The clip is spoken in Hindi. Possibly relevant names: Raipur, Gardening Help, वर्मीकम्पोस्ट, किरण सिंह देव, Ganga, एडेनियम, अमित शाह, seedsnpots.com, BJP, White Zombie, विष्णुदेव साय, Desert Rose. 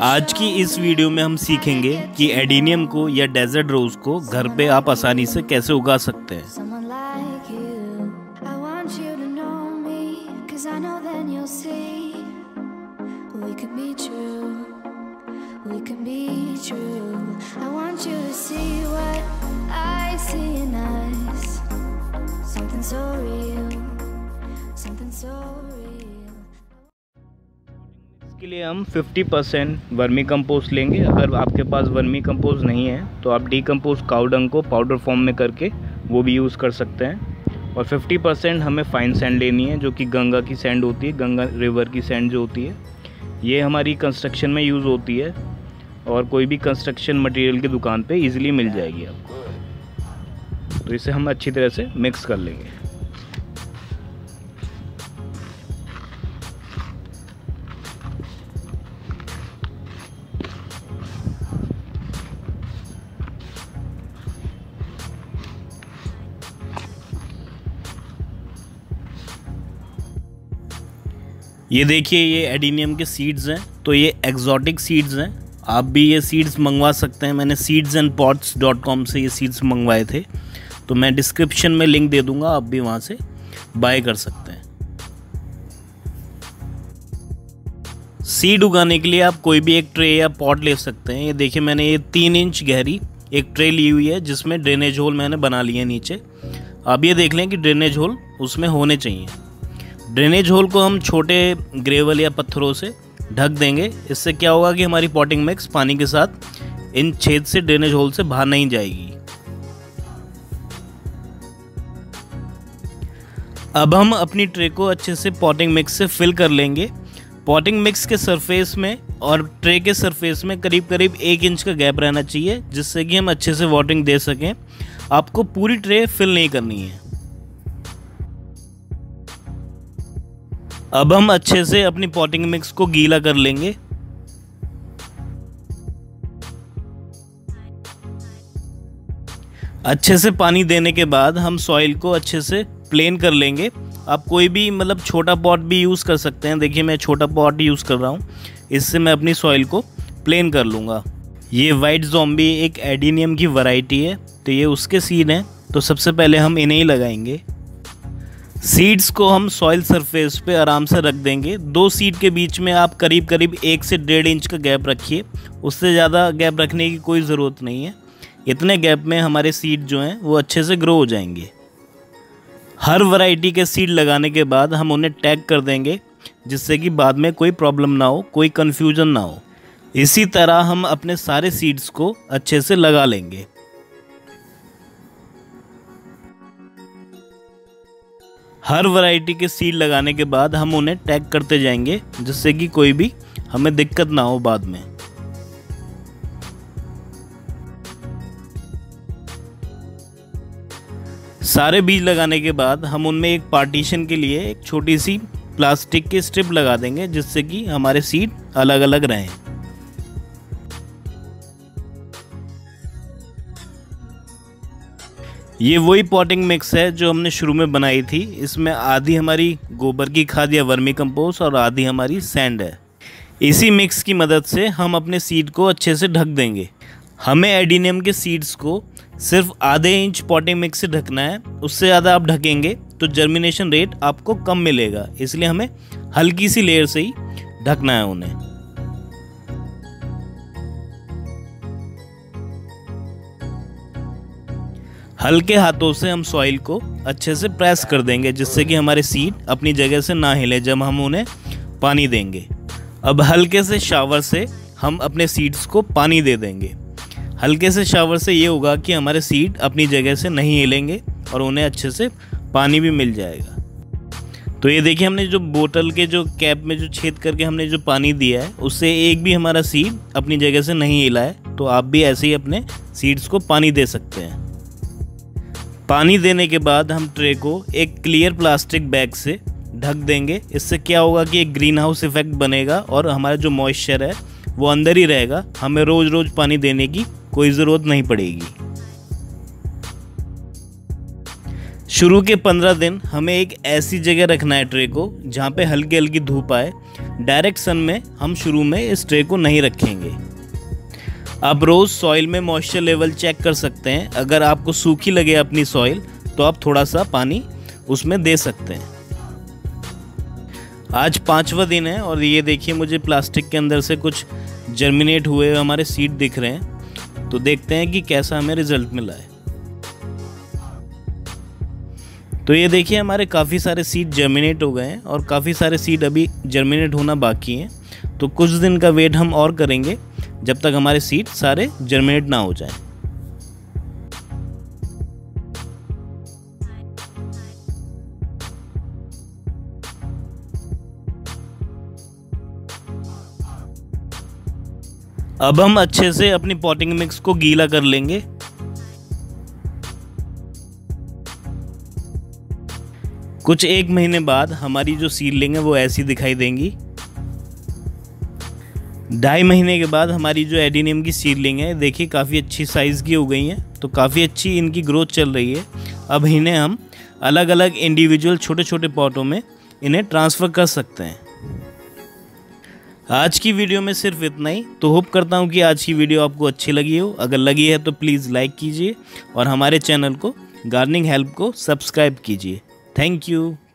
आज की इस वीडियो में हम सीखेंगे कि एडेनियम को या डेजर्ट रोज को घर पे आप आसानी से कैसे उगा सकते हैं। के लिए हम 50% वर्मीकम्पोस्ट लेंगे। अगर आपके पास वर्मीकम्पोस्ट नहीं है तो आप डीकम्पोस्ट काउडंग को पाउडर फॉर्म में करके वो भी यूज़ कर सकते हैं। और 50% हमें फाइन सैंड लेनी है जो कि गंगा की सैंड होती है, गंगा रिवर की सैंड जो होती है, ये हमारी कंस्ट्रक्शन में यूज़ होती है और कोई भी कंस्ट्रक्शन मटेरियल की दुकान पर ईजिली मिल जाएगी आपको। तो इसे हम अच्छी तरह से मिक्स कर लेंगे। ये देखिए, ये एडेनियम के सीड्स हैं, तो ये एक्जॉटिक सीड्स हैं। आप भी ये सीड्स मंगवा सकते हैं। मैंने seedsnpots.com से ये सीड्स मंगवाए थे, तो मैं डिस्क्रिप्शन में लिंक दे दूंगा, आप भी वहाँ से बाय कर सकते हैं। सीड उगाने के लिए आप कोई भी एक ट्रे या पॉट ले सकते हैं। ये देखिए, मैंने ये 3 इंच गहरी एक ट्रे ली हुई है जिसमें ड्रेनेज होल मैंने बना लिए नीचे। आप ये देख लें कि ड्रेनेज होल उसमें होने चाहिए। ड्रेनेज होल को हम छोटे ग्रेवल या पत्थरों से ढक देंगे। इससे क्या होगा कि हमारी पॉटिंग मिक्स पानी के साथ इन छेद से, ड्रेनेज होल से बाहर नहीं जाएगी। अब हम अपनी ट्रे को अच्छे से पॉटिंग मिक्स से फिल कर लेंगे। पॉटिंग मिक्स के सरफेस में और ट्रे के सरफेस में करीब करीब 1 इंच का गैप रहना चाहिए जिससे कि हम अच्छे से वाटरिंग दे सकें। आपको पूरी ट्रे फिल नहीं करनी है। अब हम अच्छे से अपनी पॉटिंग मिक्स को गीला कर लेंगे। अच्छे से पानी देने के बाद हम सॉइल को अच्छे से प्लेन कर लेंगे। आप कोई भी मतलब छोटा पॉट भी यूज़ कर सकते हैं। देखिए, मैं छोटा पॉट यूज़ कर रहा हूँ, इससे मैं अपनी सॉइल को प्लेन कर लूँगा। ये वाइट ज़ॉम्बी एक एडेनियम की वैरायटी है, तो ये उसके सीड हैं, तो सबसे पहले हम इन्हें ही लगाएंगे। सीड्स को हम सॉइल सरफेस पे आराम से रख देंगे। 2 सीड के बीच में आप करीब करीब 1 से 1.5 इंच का गैप रखिए, उससे ज़्यादा गैप रखने की कोई ज़रूरत नहीं है। इतने गैप में हमारे सीड जो हैं वो अच्छे से ग्रो हो जाएंगे। हर वैरायटी के सीड लगाने के बाद हम उन्हें टैग कर देंगे जिससे कि बाद में कोई प्रॉब्लम ना हो, कोई कन्फ्यूजन ना हो। इसी तरह हम अपने सारे सीड्स को अच्छे से लगा लेंगे। हर वैरायटी के सीड लगाने के बाद हम उन्हें टैग करते जाएंगे जिससे कि कोई भी हमें दिक्कत ना हो बाद में। सारे बीज लगाने के बाद हम उनमें एक पार्टीशन के लिए एक छोटी सी प्लास्टिक की स्ट्रिप लगा देंगे जिससे कि हमारे सीड अलग अलग रहें। ये वही पॉटिंग मिक्स है जो हमने शुरू में बनाई थी। इसमें आधी हमारी गोबर की खाद या वर्मीकम्पोस्ट और आधी हमारी सैंड है। इसी मिक्स की मदद से हम अपने सीड को अच्छे से ढक देंगे। हमें एडेनियम के सीड्स को सिर्फ आधे इंच पॉटिंग मिक्स से ढकना है। उससे ज़्यादा आप ढकेंगे तो जर्मिनेशन रेट आपको कम मिलेगा, इसलिए हमें हल्की सी लेयर से ही ढकना है उन्हें। हल्के हाथों से हम सॉइल को अच्छे से प्रेस कर देंगे जिससे कि हमारे सीड अपनी जगह से ना हिले जब हम उन्हें पानी देंगे। अब हल्के से शावर से हम अपने सीड्स को पानी दे देंगे। हल्के से शावर से ये होगा कि हमारे सीड अपनी जगह से नहीं हिलेंगे और उन्हें अच्छे से पानी भी मिल जाएगा। तो ये देखिए, हमने जो बोतल के जो कैप में जो छेद करके हमने जो पानी दिया है उससे एक भी हमारा सीड अपनी जगह से नहीं हिला है। तो आप भी ऐसे ही अपने सीड्स को पानी दे सकते हैं। पानी देने के बाद हम ट्रे को एक क्लियर प्लास्टिक बैग से ढक देंगे। इससे क्या होगा कि एक ग्रीन हाउस इफेक्ट बनेगा और हमारा जो मॉइस्चर है वो अंदर ही रहेगा। हमें रोज़ रोज़ पानी देने की कोई ज़रूरत नहीं पड़ेगी। शुरू के 15 दिन हमें एक ऐसी जगह रखना है ट्रे को जहाँ पे हल्की हल्की धूप आए, डायरेक्ट सन में हम शुरू में इस ट्रे को नहीं रखेंगे। आप रोज़ सॉइल में मॉइस्चर लेवल चेक कर सकते हैं। अगर आपको सूखी लगे अपनी सॉइल तो आप थोड़ा सा पानी उसमें दे सकते हैं। आज पाँचवा दिन है और ये देखिए मुझे प्लास्टिक के अंदर से कुछ जर्मिनेट हुए हमारे सीड दिख रहे हैं, तो देखते हैं कि कैसा हमें रिजल्ट मिला है। तो ये देखिए हमारे काफ़ी सारे सीड जर्मिनेट हो गए हैं और काफ़ी सारे सीड अभी जर्मिनेट होना बाकी हैं, तो कुछ दिन का वेट हम और करेंगे जब तक हमारे सीड सारे जर्मिनेट ना हो जाएं। अब हम अच्छे से अपनी पॉटिंग मिक्स को गीला कर लेंगे। कुछ एक महीने बाद हमारी जो सीडलिंग है वो ऐसी दिखाई देंगी। ढाई महीने के बाद हमारी जो एडेनियम की सीडलिंग है देखिए काफ़ी अच्छी साइज़ की हो गई है, तो काफ़ी अच्छी इनकी ग्रोथ चल रही है। अब इन्हें हम अलग अलग इंडिविजुअल छोटे छोटे पॉटों में इन्हें ट्रांसफ़र कर सकते हैं। आज की वीडियो में सिर्फ इतना ही। तो होप करता हूँ कि आज की वीडियो आपको अच्छी लगी हो। अगर लगी है तो प्लीज़ लाइक कीजिए और हमारे चैनल को गार्डनिंग हेल्प को सब्सक्राइब कीजिए। Thank you.